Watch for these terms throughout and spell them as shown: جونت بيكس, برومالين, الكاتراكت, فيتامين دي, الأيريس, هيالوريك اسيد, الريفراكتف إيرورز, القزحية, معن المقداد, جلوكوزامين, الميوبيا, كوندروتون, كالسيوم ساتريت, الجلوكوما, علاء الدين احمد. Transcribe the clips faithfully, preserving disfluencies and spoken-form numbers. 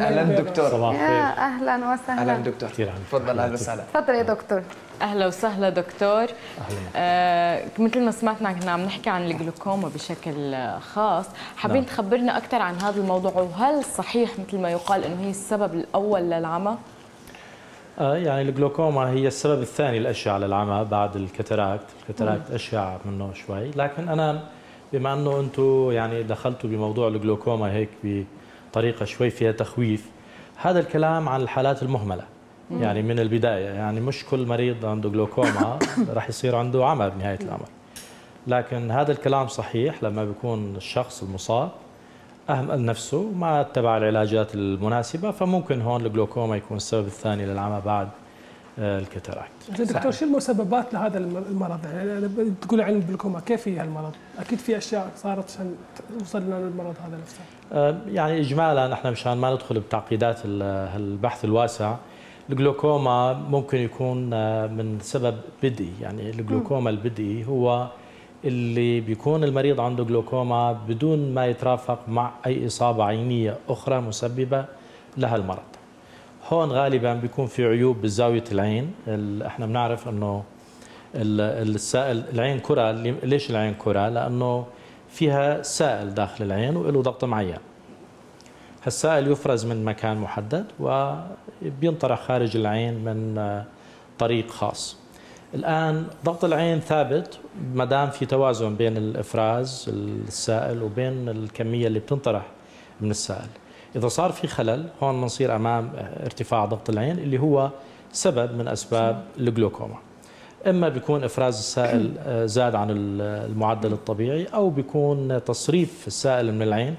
اهلا دكتور. صباح الخير. اهلا وسهلا. اهلا دكتور. تفضل. اهلا وسهلا. تفضل يا دكتور. اهلا وسهلا دكتور. آه مثل ما سمعتنا كنا عم نحكي عن الجلوكوما بشكل خاص، حابين نعم. تخبرنا اكثر عن هذا الموضوع، وهل صحيح مثل ما يقال انه هي السبب الاول للعمى؟ آه يعني الجلوكوما هي السبب الثاني الاشع للعمى بعد الكاتراكت، الكاتراكت اشع منه شوي، لكن انا بما انه انتم يعني دخلتوا بموضوع الجلوكوما هيك بطريقه شوي فيها تخويف، هذا الكلام عن الحالات المهمله مم. يعني من البدايه، يعني مش كل مريض عنده جلوكوما راح يصير عنده عمى بنهايه الامر. لكن هذا الكلام صحيح لما بيكون الشخص المصاب اهمل نفسه مع اتباع العلاجات المناسبه، فممكن هون الجلوكوما يكون السبب الثاني للعمى بعد الكاتراكت. دكتور شو المسببات لهذا المرض؟ يعني بتقول عن الجلوكوما كيف في هالمرض؟ اكيد في اشياء صارت عشان توصلنا للمرض هذا نفسه. يعني اجمالا احنا مشان ما ندخل بتعقيدات البحث الواسع، الجلوكوما ممكن يكون من سبب بدئي، يعني الجلوكوما البدئي هو اللي بيكون المريض عنده جلوكوما بدون ما يترافق مع اي اصابه عينيه اخرى مسببه لها المرض. هون غالبا بيكون في عيوب بزاويه العين، احنا بنعرف انه السائل العين كره. ليش العين كره؟ لانه فيها سائل داخل العين وله ضغط معين. هالسائل يفرز من مكان محدد وبينطرح خارج العين من طريق خاص. الان ضغط العين ثابت ما دام في توازن بين الافراز السائل وبين الكميه اللي بتنطرح من السائل. إذا صار في خلل هون بنصير أمام ارتفاع ضغط العين اللي هو سبب من أسباب الجلوكوما. إما بيكون إفراز السائل زاد عن المعدل الطبيعي، أو بيكون تصريف السائل من العين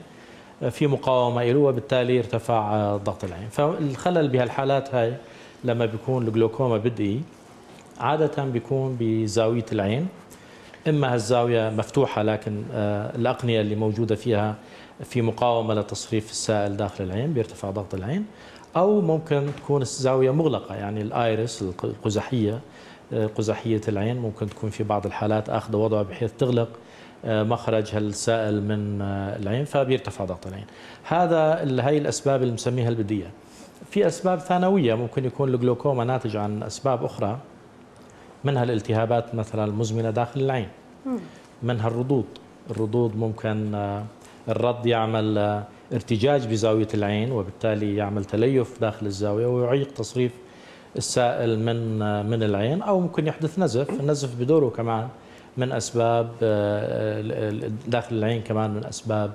في مقاومة له وبالتالي ارتفع ضغط العين. فالخلل بهالحالات هاي لما بيكون الجلوكوما بدئي عادة بيكون بزاوية العين، إما هالزاوية مفتوحة لكن الأقنية اللي موجودة فيها في مقاومة لتصريف السائل داخل العين بيرتفع ضغط العين، أو ممكن تكون الزاوية مغلقة، يعني الأيريس القزحية قزحية العين ممكن تكون في بعض الحالات أخذ وضعها بحيث تغلق مخرج هالسائل من العين فبيرتفع ضغط العين. هذا هي الأسباب اللي بنسميها البدية. في أسباب ثانوية ممكن يكون الجلوكوما ناتج عن أسباب أخرى، منها الالتهابات مثلا المزمنة داخل العين، منها الردود. الردود ممكن الرد يعمل ارتجاج بزاوية العين وبالتالي يعمل تليف داخل الزاوية ويعيق تصريف السائل من من العين، أو ممكن يحدث نزف. النزف بدوره كمان من أسباب داخل العين، كمان من أسباب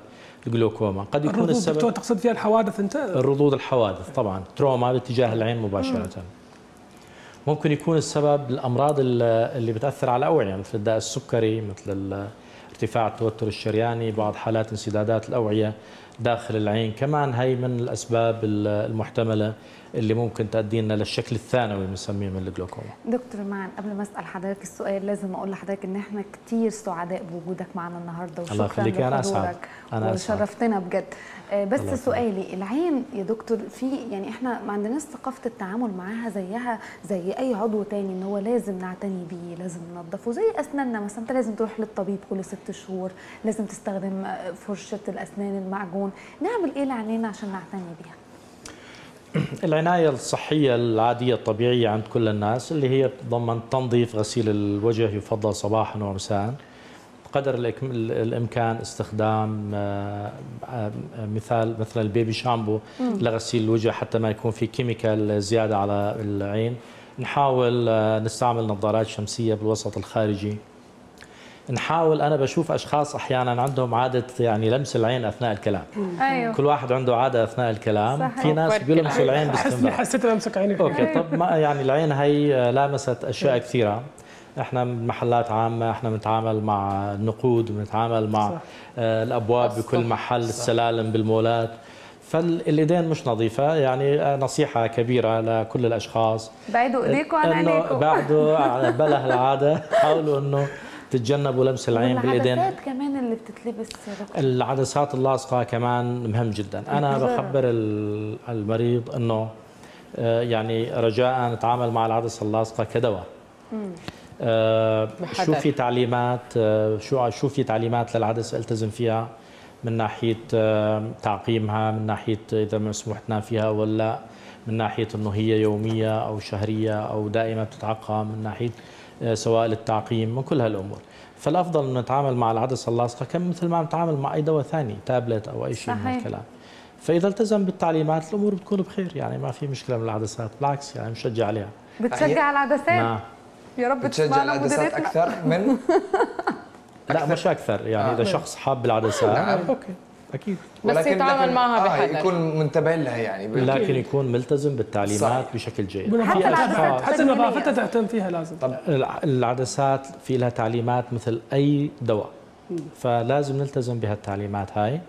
الجلوكوما. قد يكون السبب الردود. تقصد فيها الحوادث أنت؟ الردود الحوادث طبعا، تروما باتجاه العين مباشرة. ممكن يكون السبب الأمراض اللي بتأثر على الأوعية مثل الداء السكري، مثل ارتفاع التوتر الشرياني، بعض حالات انسدادات الأوعية داخل العين، كمان هي من الأسباب المحتملة اللي ممكن تؤدينا للشكل الثانوي بنسميه من الجلوكوما. دكتور معن، قبل ما أسأل حضرتك السؤال لازم أقول لحضرتك إن إحنا كتير سعداء بوجودك معنا النهاردة، وشكرا لحضورك. أنا أسعد. أنا أسعد. وشرفتنا بجد. بس سؤالي، العين يا دكتور في يعني إحنا ما عندناش ثقافة التعامل معاها زيها زي أي عضو تاني، إن هو لازم نعتني بيه، لازم ننظفه زي أسناننا مثلا. أنت لازم تروح للطبيب كل ست شهور، لازم تستخدم فرشة الأسنان، المعجون. نعمل إيه لعينينا عشان نعتني بيها؟ العناية الصحية العادية الطبيعية عند كل الناس اللي هي تتضمن تنظيف، غسيل الوجه يفضل صباحا ومساء، بقدر الإمكان استخدام مثال مثلا البيبي شامبو لغسيل الوجه حتى ما يكون في كيميكال زيادة على العين. نحاول نستعمل نظارات شمسية بالوسط الخارجي. نحاول، أنا بشوف أشخاص أحياناً عندهم عادة يعني لمس العين أثناء الكلام. أيوه. كل واحد عنده عادة أثناء الكلام. صحيح. في ناس بيلمسوا العين باستمرار. حسيت لمسك عيني. أوكي. طب ما يعني العين هي لامست أشياء كثيرة. إحنا محلات عامة، إحنا بنتعامل مع النقود، بنتعامل مع صح. الأبواب صح. بكل محل، صح. السلالم بالمولات، فالإيدين مش نظيفة. يعني نصيحة كبيرة لكل الأشخاص، بعدوا إيديكم عن عينيكم، بعدوا بله العادة. حاولوا إنه تتجنبوا لمس العين بالايدين. العدسات كمان اللي بتتلبس، العدسات اللاصقه كمان مهم جدا. انا بخبر المريض انه يعني رجاء نتعامل مع العدسه اللاصقه كدواء. آه شو في تعليمات، آه شو شو في تعليمات للعدسه التزم فيها، من ناحيه تعقيمها، من ناحيه اذا مسموح لنا فيها ولا، من ناحيه انه هي يوميه او شهريه او دائما بتتعقم، من ناحيه سوائل التعقيم، من كل هالامور. فالافضل انه نتعامل مع العدسه اللاصقه كم مثل ما نتعامل مع اي دواء ثاني، تابلت او اي شيء من الكلام. فاذا التزم بالتعليمات الامور بتكون بخير، يعني ما في مشكله من العدسات، بالعكس يعني مشجع عليها. بتشجع العدسات؟ يا رب بتشجع العدسات اكثر من لا مش اكثر، يعني آه. اذا شخص حاب العدسات نعم اوكي اكيد، بس يتعامل معها بحذر آه يكون منتبه لها يعني بالكيد. لكن يكون ملتزم بالتعليمات صحيح. بشكل جيد، حتى العدسات حتى نظافتها تهتم فيها لازم. طب العدسات في لها تعليمات مثل اي دواء، فلازم نلتزم بهالتعليمات هاي.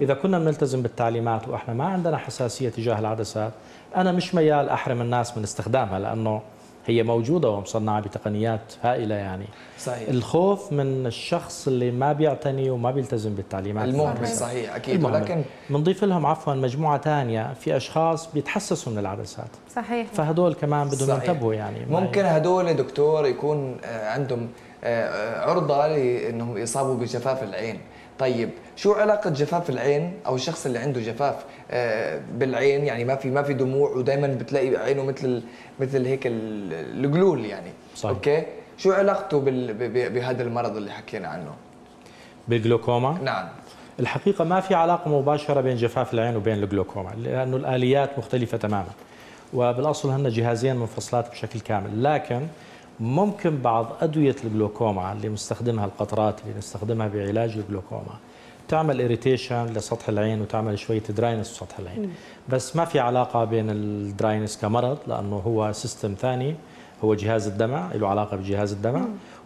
اذا كنا بنلتزم بالتعليمات واحنا ما عندنا حساسيه تجاه العدسات، انا مش ميال احرم الناس من استخدامها، لانه هي موجوده ومصنعه بتقنيات هائله يعني. صحيح. الخوف من الشخص اللي ما بيعتني وما بيلتزم بالتعليمات المهمل. صحيح اكيد، ولكن بنضيف لهم عفوا مجموعه ثانيه، في اشخاص بيتحسسوا من العدسات. صحيح. فهدول كمان بدهم ينتبهوا يعني. ممكن هدول دكتور يكون عندهم عرضه لانهم يصابوا بجفاف العين. طيب شو علاقه جفاف العين او الشخص اللي عنده جفاف بالعين، يعني ما في ما في دموع ودائما بتلاقي عينه مثل مثل هيك الجلول يعني. صحيح. اوكي شو علاقته بهذا المرض اللي حكينا عنه بالجلوكوما؟ نعم الحقيقه ما في علاقه مباشره بين جفاف العين وبين الجلوكوما، لانه الاليات مختلفه تماما، وبالاصل هن جهازين منفصلات بشكل كامل. لكن ممكن بعض أدوية الجلوكوما اللي مستخدمها، القطرات اللي نستخدمها بعلاج الجلوكوما، تعمل إيريتيشن لسطح العين وتعمل شوية دراينس لسطح العين، بس ما في علاقة بين الدراينس كمرض، لأنه هو سيستم ثاني، هو جهاز الدمع له علاقة بجهاز الدمع،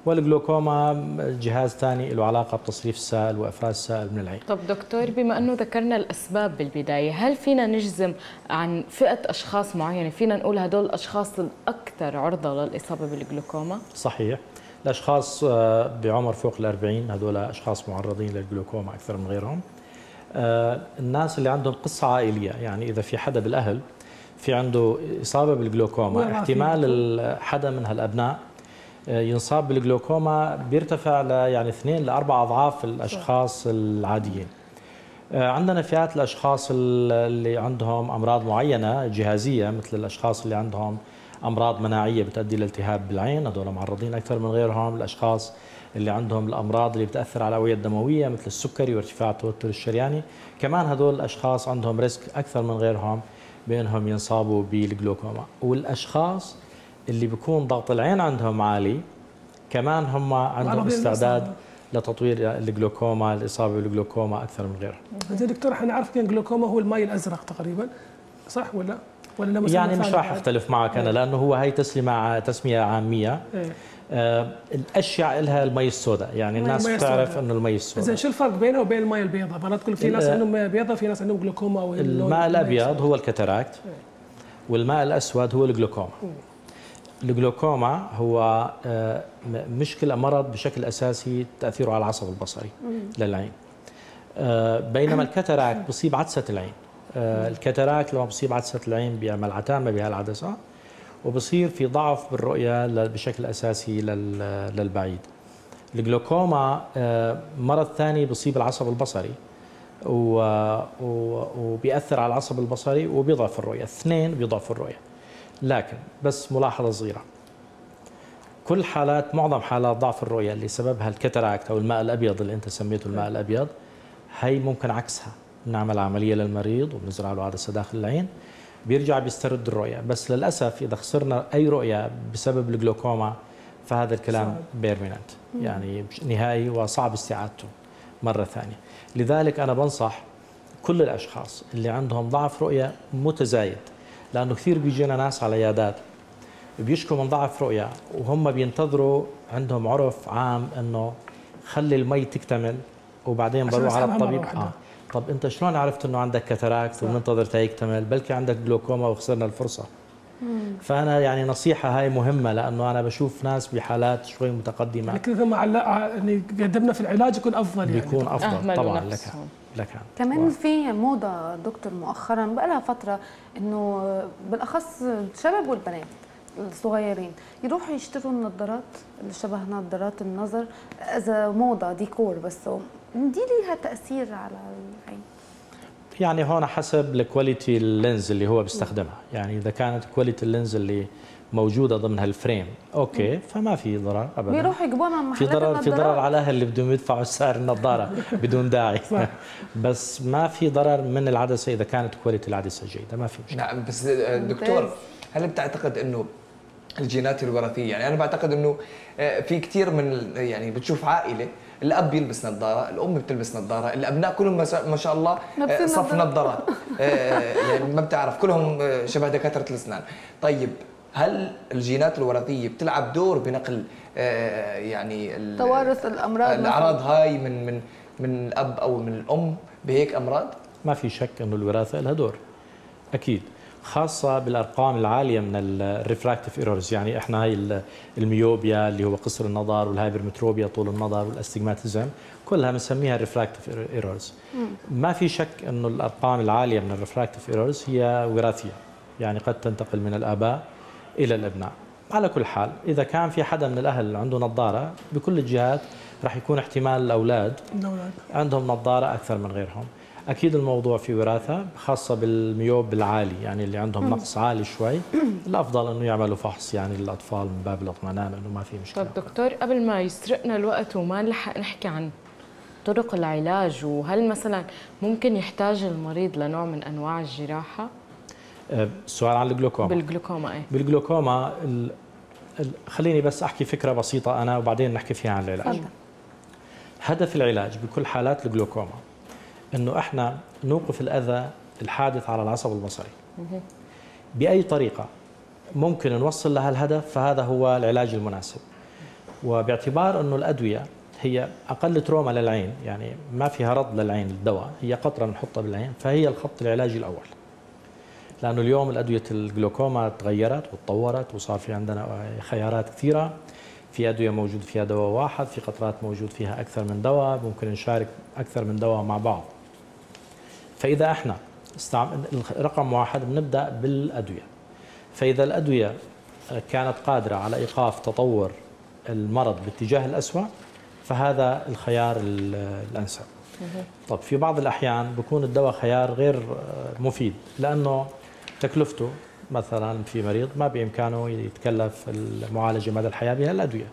والجلوكوما جهاز ثاني له علاقة بتصريف السائل وإفراز السائل من العين. طب دكتور، بما أنه ذكرنا الأسباب بالبداية، هل فينا نجزم عن فئة أشخاص معينة؟ فينا نقول هدول الأشخاص الأكثر عرضة للإصابة بالجلوكوما؟ صحيح، الأشخاص بعمر فوق الأربعين هدول أشخاص معرضين للجلوكوما أكثر من غيرهم. الناس اللي عندهم قصة عائلية، يعني إذا في حدا بالأهل في عنده إصابة بالجلوكوما، احتمال حدا من هالأبناء ينصاب بالجلوكوما بيرتفع ل يعني اثنين لأربع أضعاف الأشخاص العاديين. عندنا فئات الأشخاص اللي عندهم أمراض معينة جهازية، مثل الأشخاص اللي عندهم أمراض مناعية بتؤدي لالتهاب بالعين، هذول معرضين أكثر من غيرهم. الأشخاص اللي عندهم الأمراض اللي بتأثر على الأوعية الدموية مثل السكري وارتفاع التوتر الشرياني، كمان هذول الأشخاص عندهم ريسك أكثر من غيرهم بأنهم ينصابوا بالجلوكوما. والأشخاص اللي بيكون ضغط العين عندهم عالي كمان هم عندهم استعداد لتطوير الجلوكوما، الاصابه بالجلوكوما اكثر من غيرهم. زين دكتور، احنا نعرف كان الجلوكوما هو المي الازرق تقريبا، صح ولا؟ ولا يعني مش راح اختلف معك انا، لانه هو هي تسميه تسميه عاميه. ايه. آه الاشياء لها المي السوداء، يعني الناس بتعرف انه المي السوداء. زين شو الفرق بينه وبين المي البيضاء؟ مرات تقول في ناس عندهم بيضاء، في ناس عندهم جلوكوما. الماء الابيض هو الكاتراكت. ايه. والماء الاسود هو الجلوكوما. ايه. الجلوكوما هو مشكلة مرض بشكل أساسي تأثيره على العصب البصري للعين، بينما الكاتراكت بصيب عدسة العين. الكاتراكت لما بصيب عدسة العين بيعمل عتامة بهالعدسة وبصير في ضعف بالرؤية بشكل أساسي للبعيد. الجلوكوما مرض ثاني بصيب العصب البصري وبيأثر على العصب البصري وبيضعف الرؤية، اثنين بيضعف الرؤية. لكن بس ملاحظة صغيرة، كل حالات معظم حالات ضعف الرؤية اللي سببها الكاتراكت أو الماء الأبيض اللي أنت سميته الماء الأبيض، هي ممكن عكسها، بنعمل عملية للمريض وبنزرع له عدسة داخل العين، بيرجع بيسترد الرؤية. بس للأسف إذا خسرنا أي رؤية بسبب الجلوكوما فهذا الكلام بيرمننت، يعني نهائي وصعب استعادته مرة ثانية. لذلك أنا بنصح كل الأشخاص اللي عندهم ضعف رؤية متزايد، لأنه كثير بيجينا ناس على عيادات بيشكوا من ضعف رؤية وهم بينتظروا، عندهم عرف عام أنه خلي المي تكتمل وبعدين بروح على الطبيب. آه. طب أنت شلون عرفت أنه عندك كاتراكت ومنتظر تيكتمل؟ بلكي عندك جلوكوما وخسرنا الفرصة. مم. فأنا يعني نصيحة هاي مهمة، لأنه أنا بشوف ناس بحالات شوي متقدمة، لكن إذا ما يعني قدمنا في العلاج يكون أفضل، يعني بيكون أفضل طبعا لك. لكن. كمان واحد. في موضة دكتور مؤخرا بقى لها فترة، انه بالاخص الشباب والبنات الصغيرين يروحوا يشتروا النظارات اللي شبه نظارات النظر اذا موضه ديكور، بس دي ليها تاثير على العين؟ يعني هون حسب الكواليتي اللينز اللي هو بيستخدمها، يعني اذا كانت كواليتي اللينز اللي موجوده ضمن هالفريم اوكي فما في ضرر ابدا. بيروحوا يجيبونا محلات في ضرر في ضرر على الاهل اللي بدهم يدفعوا سعر النظاره بدون داعي بس ما في ضرر من العدسه اذا كانت كواليتي العدسه جيده، ما في مشكله. نعم بس دكتور هل بتعتقد انه الجينات الوراثيه، يعني انا بعتقد انه في كثير من يعني بتشوف عائله الاب يلبس نظاره، الام بتلبس نظاره، الابناء كلهم ما شاء الله صف نظارات يعني ما بتعرف كلهم شبه دكاتره الاسنان. طيب هل الجينات الوراثيه بتلعب دور بنقل يعني توارث الامراض الاعراض هاي من من من الاب او من الام بهيك امراض؟ ما في شك انه الوراثه لها دور اكيد، خاصه بالارقام العاليه من الريفراكتف إيرورز، يعني احنا هاي الميوبيا اللي هو قصر النظر والهايبرمتروبيا طول النظر والاستجماتيزم كلها بنسميها ريفراكتف إيرورز. ما في شك انه الارقام العاليه من الريفراكتف إيرورز هي وراثيه، يعني قد تنتقل من الاباء الى الابناء. على كل حال اذا كان في حدا من الاهل عنده نظاره بكل الجهات راح يكون احتمال الاولاد عندهم نظاره اكثر من غيرهم. اكيد الموضوع في وراثه، خاصه بالميوب العالي، يعني اللي عندهم نقص عالي شوي الافضل انه يعملوا فحص يعني للاطفال من باب الاطمئنان انه ما في مشكله. طب دكتور قبل ما يسرقنا الوقت وما نلحق نحكي عن طرق العلاج، وهل مثلا ممكن يحتاج المريض لنوع من انواع الجراحه؟ السؤال عن الجلوكوما. بالجلوكوما ايه بالجلوكوما ال... ال... خليني بس احكي فكره بسيطه انا وبعدين نحكي فيها عن العلاج. هدف العلاج بكل حالات الجلوكوما انه احنا نوقف الاذى الحادث على العصب البصري باي طريقه ممكن نوصل لها الهدف، فهذا هو العلاج المناسب. وباعتبار انه الادويه هي اقل تروما للعين، يعني ما فيها رض للعين، الدواء هي قطره بنحطها بالعين، فهي الخط العلاجي الاول. لأنه اليوم الأدوية الجلوكوما تغيرت وتطورت وصار في عندنا خيارات كثيرة، في أدوية موجود فيها دواء واحد، في قطرات موجود فيها أكثر من دواء، ممكن نشارك أكثر من دواء مع بعض. فإذا إحنا استعمل رقم واحد بنبدأ بالأدوية، فإذا الأدوية كانت قادرة على إيقاف تطور المرض باتجاه الأسوأ فهذا الخيار الأنسب. طب في بعض الأحيان بكون الدواء خيار غير مفيد لأنه تكلفته مثلا، في مريض ما بإمكانه يتكلف المعالجة مدى الحياة بهالأدوية،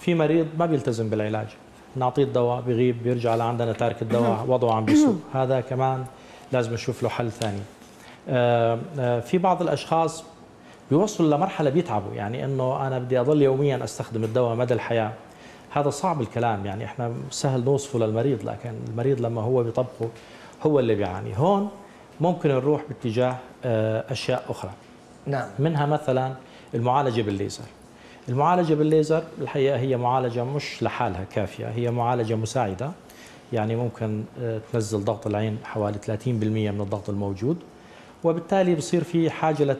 في مريض ما بيلتزم بالعلاج، نعطيه الدواء بغيب بيرجع لعندنا تارك الدواء وضعه عم بيسوء، هذا كمان لازم نشوف له حل ثاني. في بعض الأشخاص بيوصلوا لمرحلة بيتعبوا، يعني أنه أنا بدي أضل يوميا أستخدم الدواء مدى الحياة، هذا صعب الكلام، يعني إحنا سهل نوصفه للمريض لكن المريض لما هو بيطبقه هو اللي بيعاني. هون ممكن نروح باتجاه أشياء أخرى. نعم. منها مثلا المعالجة بالليزر. المعالجة بالليزر الحقيقة هي معالجة مش لحالها كافية، هي معالجة مساعدة، يعني ممكن تنزل ضغط العين حوالي ثلاثين بالمئة من الضغط الموجود، وبالتالي بصير في حاجة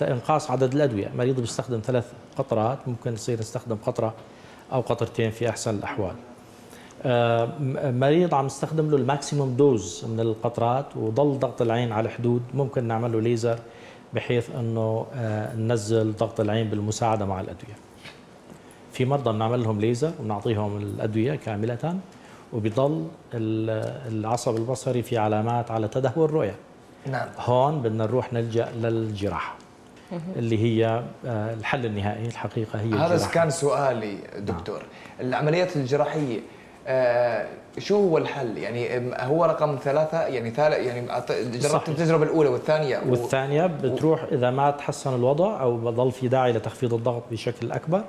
لإنقاص عدد الأدوية، مريض بيستخدم ثلاث قطرات ممكن يصير يستخدم قطرة أو قطرتين في أحسن الأحوال. آه مريض عم نستخدم له الماكسيموم دوز من القطرات وضل ضغط العين على حدود، ممكن نعمل له ليزر بحيث أنه آه ننزل ضغط العين بالمساعدة مع الأدوية. في مرضى بنعمل لهم ليزر وبنعطيهم الأدوية كاملة وبيضل العصب البصري في علامات على تدهور الرؤية. نعم. هون بدنا نروح نلجأ للجراحة اللي هي الحل النهائي الحقيقة، هي هذا الجراحة. كان سؤالي دكتور. نعم. العمليات الجراحية آه شو هو الحل؟ يعني هو رقم ثلاثة، يعني ثالث، يعني جربت التجربة الأولى والثانية والثانية و... بتروح إذا ما تحسن الوضع أو بضل في داعي لتخفيض الضغط بشكل أكبر،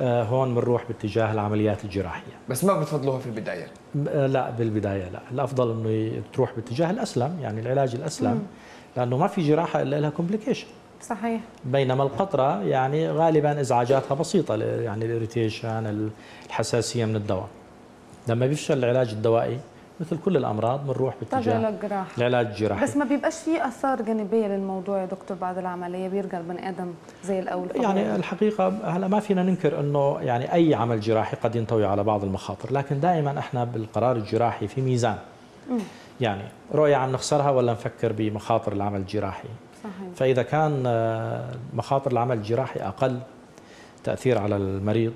آه هون بنروح باتجاه العمليات الجراحية. بس ما بتفضلوها في البداية؟ لا بالبداية لا، الأفضل إنه تروح باتجاه الأسلم، يعني العلاج الأسلم، مم. لأنه ما في جراحة إلا لها كومبليكيشن. صحيح. بينما القطرة يعني غالبا ازعاجاتها بسيطة، يعني الاريتيشن، الحساسية من الدواء. لما بيفشل العلاج الدوائي مثل كل الامراض بنروح باتجاه العلاج الجراحي. بس ما بيبقاش في اثار جانبية للموضوع يا دكتور بعد العملية، بيرجع البني ادم زي الاول؟ يعني الحقيقة هلا ما فينا ننكر انه يعني اي عمل جراحي قد ينطوي على بعض المخاطر، لكن دائما احنا بالقرار الجراحي في ميزان. م. يعني رؤية عم نخسرها ولا نفكر بمخاطر العمل الجراحي؟ صحيح. فإذا كان مخاطر العمل الجراحي أقل تأثير على المريض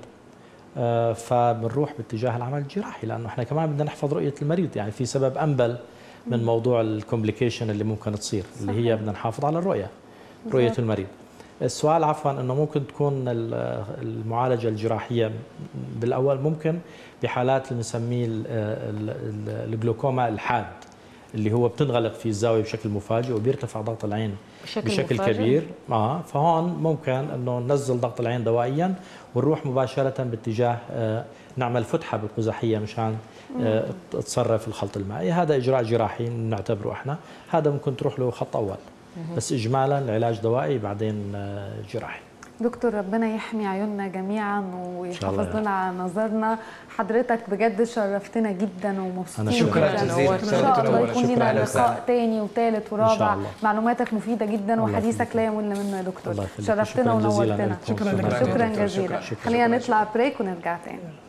فبنروح باتجاه العمل الجراحي، لأنه إحنا كمان بدنا نحفظ رؤية المريض، يعني في سبب أنبل من موضوع الكومبليكيشن اللي ممكن تصير. صحيح. اللي هي بدنا نحافظ على الرؤية، رؤية المريض. السؤال عفوا أنه ممكن تكون المعالجة الجراحية بالأول ممكن بحالات اللي بنسميه الجلوكوما الحاد، اللي هو بتنغلق في الزاوية بشكل مفاجئ وبيرتفع ضغط العين بشكل, بشكل كبير. آه فهون ممكن أنه ننزل ضغط العين دوائيا ونروح مباشرة باتجاه آه نعمل فتحة بالقزحية مشان آه تصرف الخلط المائي. هذا إجراء جراحي نعتبره إحنا، هذا ممكن تروح له خط أول. بس إجمالا العلاج دوائي بعدين آه جراحي. دكتور ربنا يحمي عيوننا جميعا ويحافظ لنا على نظرنا. حضرتك بجد شرفتنا جدا ومبسوطين. شكرا جزيلا، وان شاء الله يكون لنا لقاء ثاني وثالث ورابع. معلوماتك مفيده جدا وحديثك لا يمل منه يا دكتور. شرفتنا ونورتنا. شكرا جزيلا. خلينا نطلع بريك ونرجع ثاني.